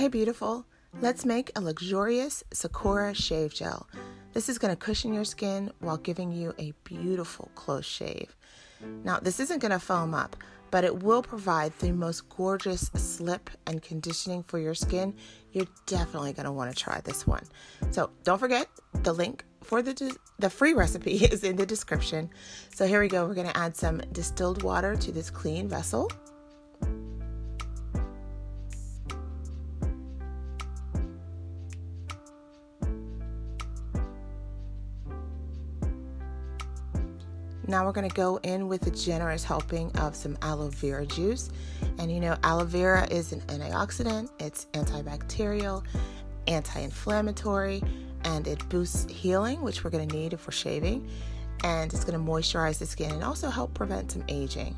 Hey beautiful, let's make a luxurious Sakura Shave Gel. This is going to cushion your skin while giving you a beautiful close shave. Now this isn't going to foam up, but it will provide the most gorgeous slip and conditioning for your skin. You're definitely going to want to try this one. So don't forget, the link for the free recipe is in the description. So here we go, we're going to add some distilled water to this clean vessel. Now we're going to go in with a generous helping of some aloe vera juice. And you know, aloe vera is an antioxidant, it's antibacterial, anti-inflammatory, and it boosts healing, which we're going to need if we're shaving. And it's going to moisturize the skin and also help prevent some aging.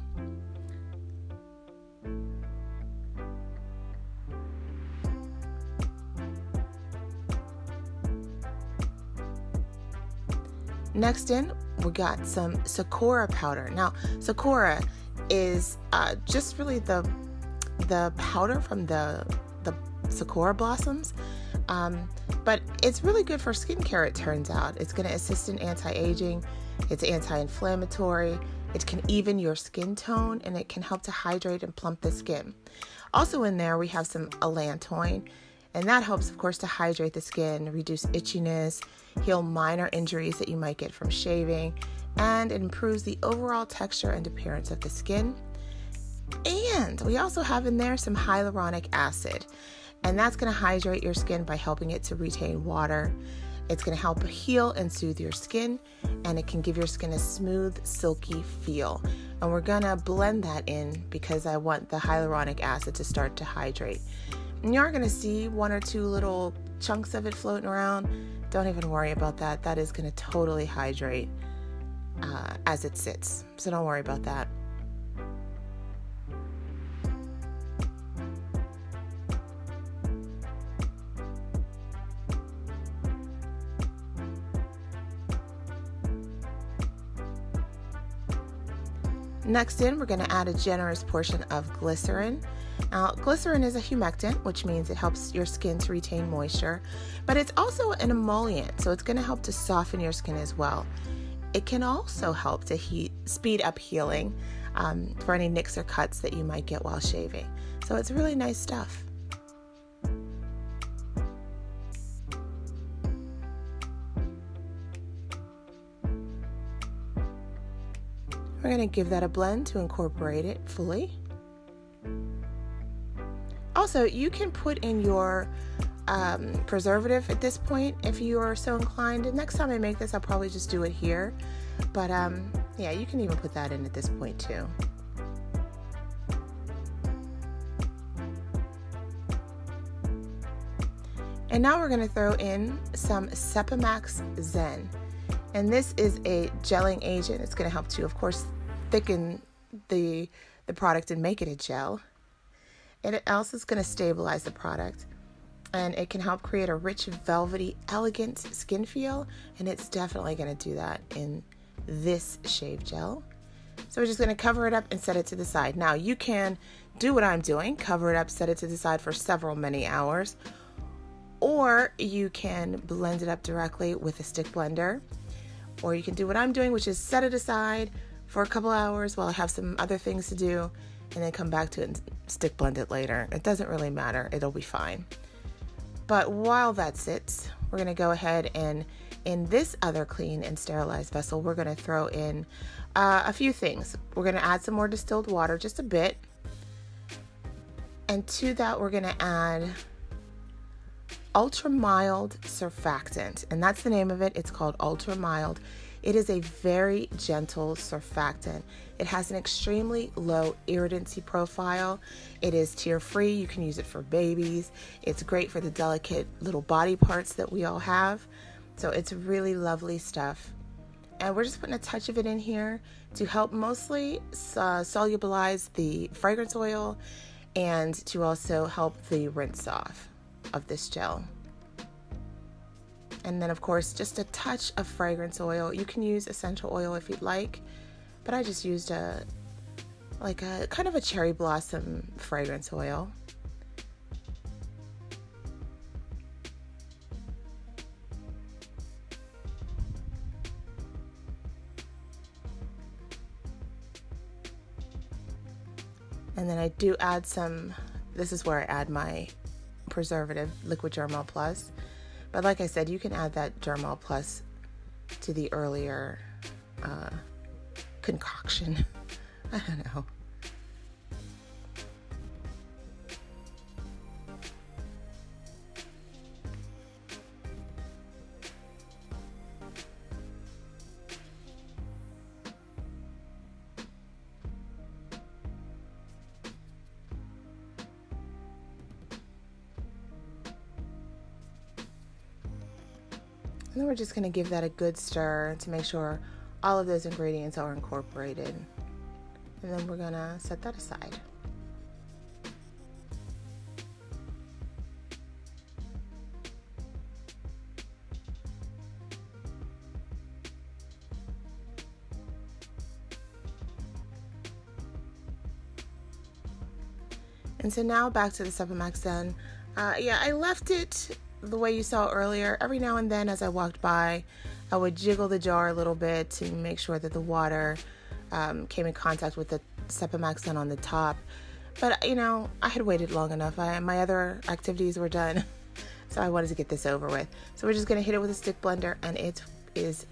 Next in, we got some Sakura powder. Now, Sakura is just really the powder from the Sakura blossoms, but it's really good for skincare, it turns out. It's going to assist in anti-aging, it's anti-inflammatory, it can even your skin tone, and it can help to hydrate and plump the skin. Also in there, we have some Allantoin. And that helps, of course, to hydrate the skin, reduce itchiness, heal minor injuries that you might get from shaving, and improves the overall texture and appearance of the skin. And we also have in there some hyaluronic acid, and that's going to hydrate your skin by helping it to retain water. It's going to help heal and soothe your skin, and it can give your skin a smooth, silky feel. And we're going to blend that in because I want the hyaluronic acid to start to hydrate. And you are going to see one or two little chunks of it floating around. Don't even worry about that. That is going to totally hydrate as it sits. So don't worry about that. Next in, we're going to add a generous portion of glycerin. Now, glycerin is a humectant, which means it helps your skin to retain moisture, but it's also an emollient, so it's going to help to soften your skin as well. It can also help to speed up healing for any nicks or cuts that you might get while shaving. So it's really nice stuff. We're going to give that a blend to incorporate it fully. Also, you can put in your preservative at this point if you are so inclined. And next time I make this, I'll probably just do it here. But yeah, you can even put that in at this point too. And now we're going to throw in some Sepimax ZEN. And this is a gelling agent. It's going to help to, of course, thicken the product and make it a gel. It also is going to stabilize the product, and it can help create a rich, velvety, elegant skin feel, and it's definitely going to do that in this shave gel. So we're just going to cover it up and set it to the side. Now you can do what I'm doing, cover it up, set it to the side for several many hours, or you can blend it up directly with a stick blender, or you can do what I'm doing, which is set it aside for a couple hours while I have some other things to do, and then come back to it and stick blend it later. It doesn't really matter, it'll be fine. But while that sits, we're gonna go ahead and in this other clean and sterilized vessel, we're gonna throw in a few things. We're gonna add some more distilled water, just a bit. And to that, we're gonna add ultra mild surfactant, and that's the name of it, it's called ultra mild. It is a very gentle surfactant. It has an extremely low irritancy profile. It is tear-free. You can use it for babies. It's great for the delicate little body parts that we all have. So it's really lovely stuff. And we're just putting a touch of it in here to help mostly solubilize the fragrance oil and to also help the rinse off of this gel. And then of course, just a touch of fragrance oil. You can use essential oil if you'd like, but I just used a kind of a cherry blossom fragrance oil. And then I do add some, this is where I add my preservative, Liquid Germall Plus. But like I said, you can add that Germall Plus to the earlier concoction. I don't know. And then we're just going to give that a good stir to make sure all of those ingredients are incorporated. And then we're going to set that aside. And so now back to the Sepimax ZEN. Yeah, I left it the way you saw earlier. Every now and then as I walked by, I would jiggle the jar a little bit to make sure that the water came in contact with the Sepimax ZEN on the top. But you know, I had waited long enough. My other activities were done, so I wanted to get this over with. So we're just gonna hit it with a stick blender, and it is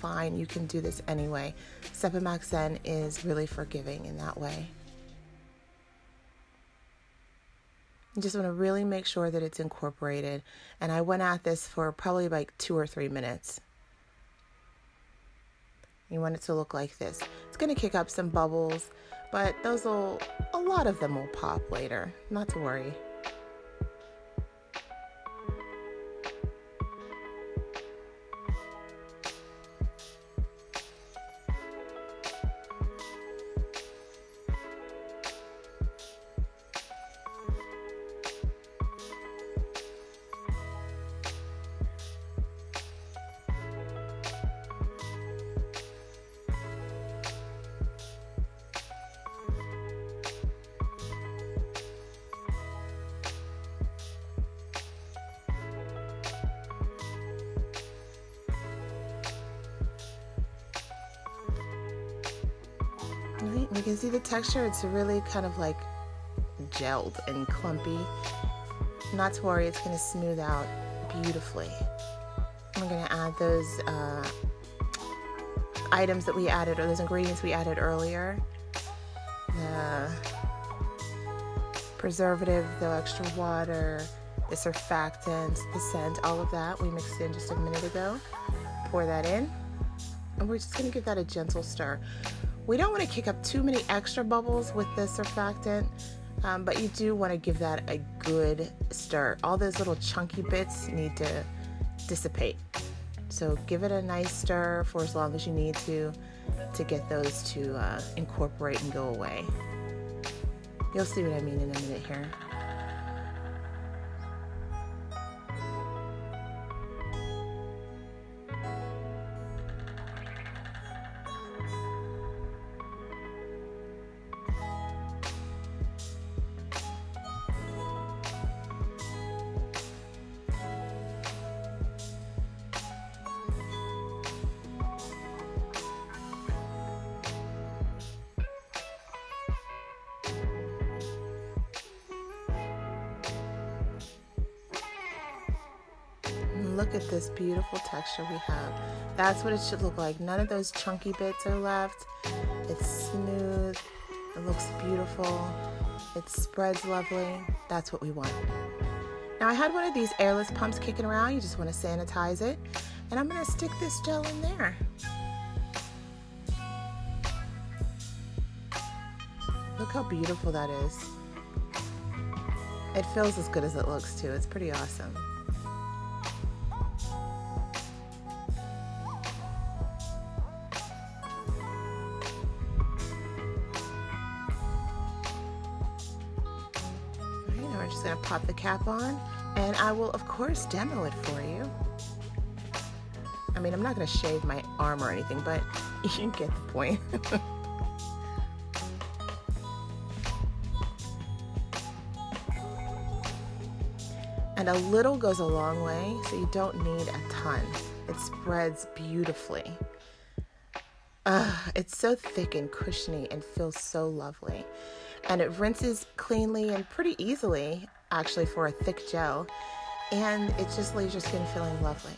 fine. You can do this anyway. Sepimax ZEN is really forgiving in that way. You just want to really make sure that it's incorporated. And I went at this for probably like 2 or 3 minutes. You want it to look like this. It's going to kick up some bubbles, but those will, a lot of them will pop later. Not to worry. And you can see the texture, it's really kind of like gelled and clumpy. Not to worry, it's going to smooth out beautifully. I'm going to add those items that we added, or those ingredients we added earlier. The preservative, the extra water, the surfactants, the scent, all of that we mixed in just a minute ago. Pour that in, and we're just going to give that a gentle stir. We don't want to kick up too many extra bubbles with the surfactant, but you do want to give that a good stir. All those little chunky bits need to dissipate. So give it a nice stir for as long as you need to get those to incorporate and go away. You'll see what I mean in a minute here. Look at this beautiful texture we have. That's what it should look like. None of those chunky bits are left. It's smooth. It looks beautiful. It spreads lovely. That's what we want. Now I had one of these airless pumps kicking around. You just want to sanitize it. And I'm going to stick this gel in there. Look how beautiful that is. It feels as good as it looks too. It's pretty awesome. Going to pop the cap on, and I will of course demo it for you. I mean, I'm not going to shave my arm or anything, but you get the point. And a little goes a long way, so you don't need a ton. It spreads beautifully. It's so thick and cushiony and feels so lovely. and it rinses cleanly and pretty easily, actually, for a thick gel, and it just leaves your skin feeling lovely.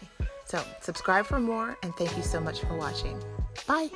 So subscribe for more, and thank you so much for watching. Bye!